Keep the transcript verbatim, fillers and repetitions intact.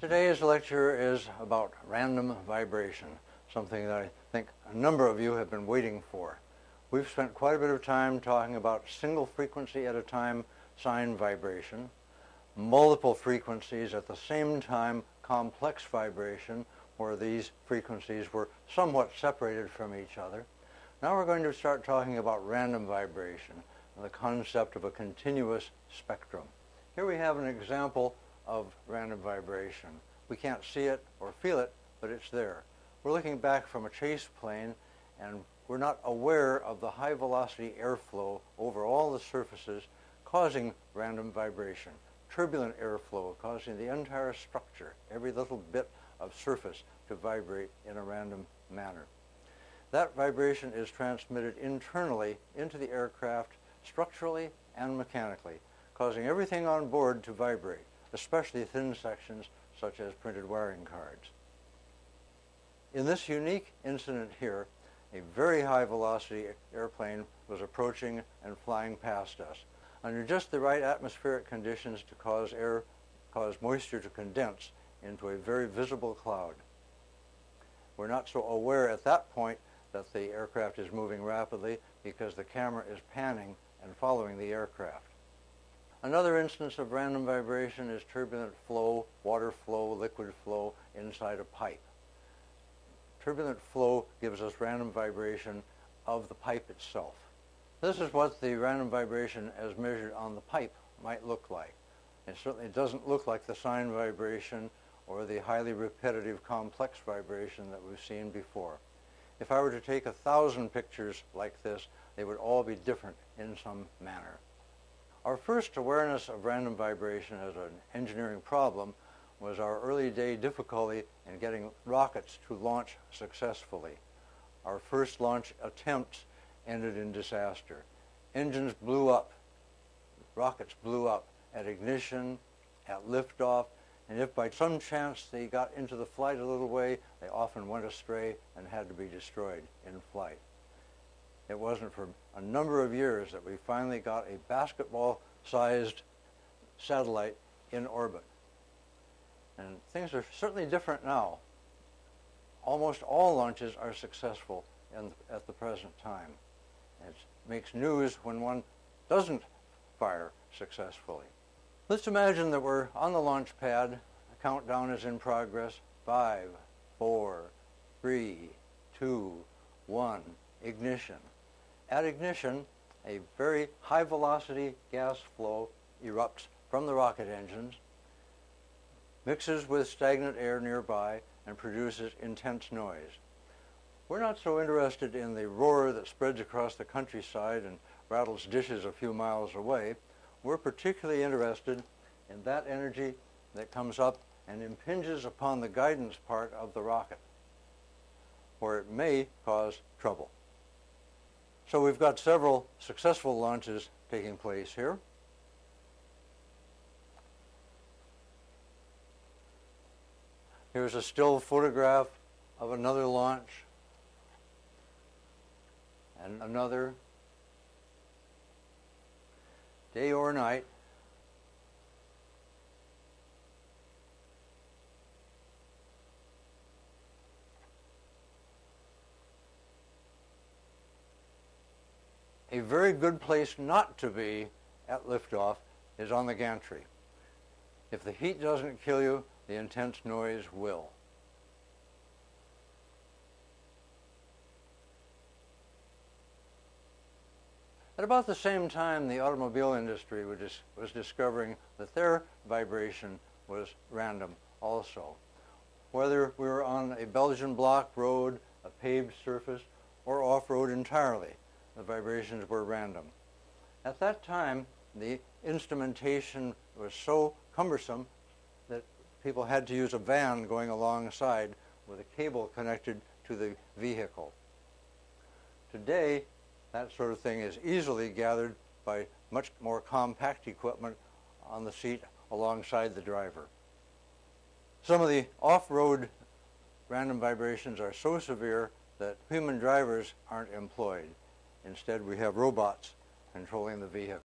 Today's lecture is about random vibration, something that I think a number of you have been waiting for. We've spent quite a bit of time talking about single frequency at a time sine vibration, multiple frequencies at the same time complex vibration, where these frequencies were somewhat separated from each other. Now we're going to start talking about random vibration and the concept of a continuous spectrum. Here we have an example of random vibration. We can't see it or feel it, but it's there. We're looking back from a chase plane, and we're not aware of the high velocity airflow over all the surfaces causing random vibration, turbulent airflow causing the entire structure, every little bit of surface, to vibrate in a random manner. That vibration is transmitted internally into the aircraft, structurally and mechanically, causing everything on board to vibrate, especially thin sections such as printed wiring cards. In this unique incident here, a very high velocity airplane was approaching and flying past us under just the right atmospheric conditions to cause air, cause moisture to condense into a very visible cloud. We're not so aware at that point that the aircraft is moving rapidly because the camera is panning and following the aircraft. Another instance of random vibration is turbulent flow, water flow, liquid flow inside a pipe. Turbulent flow gives us random vibration of the pipe itself. This is what the random vibration as measured on the pipe might look like. It certainly doesn't look like the sine vibration or the highly repetitive complex vibration that we've seen before. If I were to take a thousand pictures like this, they would all be different in some manner. Our first awareness of random vibration as an engineering problem was our early day difficulty in getting rockets to launch successfully. Our first launch attempts ended in disaster. Engines blew up, rockets blew up at ignition, at liftoff, and if by some chance they got into the flight a little way, they often went astray and had to be destroyed in flight. It wasn't for a number of years that we finally got a basketball-sized satellite in orbit. And things are certainly different now. Almost all launches are successful in, at the present time. It makes news when one doesn't fire successfully. Let's imagine that we're on the launch pad. The countdown is in progress. Five, four, three, two, one, ignition. At ignition, a very high velocity gas flow erupts from the rocket engines, mixes with stagnant air nearby, and produces intense noise. We're not so interested in the roar that spreads across the countryside and rattles dishes a few miles away. We're particularly interested in that energy that comes up and impinges upon the guidance part of the rocket, where it may cause trouble. So we've got several successful launches taking place here. Here's a still photograph of another launch, and another. Day or night, a very good place not to be at liftoff is on the gantry. If the heat doesn't kill you, the intense noise will. At about the same time, the automobile industry was, was discovering that their vibration was random also. Whether we were on a Belgian block road, a paved surface, or off-road entirely, the vibrations were random. At that time, the instrumentation was so cumbersome that people had to use a van going alongside with a cable connected to the vehicle. Today, That sort of thing is easily gathered by much more compact equipment on the seat alongside the driver. Some of the off-road random vibrations are so severe that human drivers aren't employed. Instead, we have robots controlling the vehicle.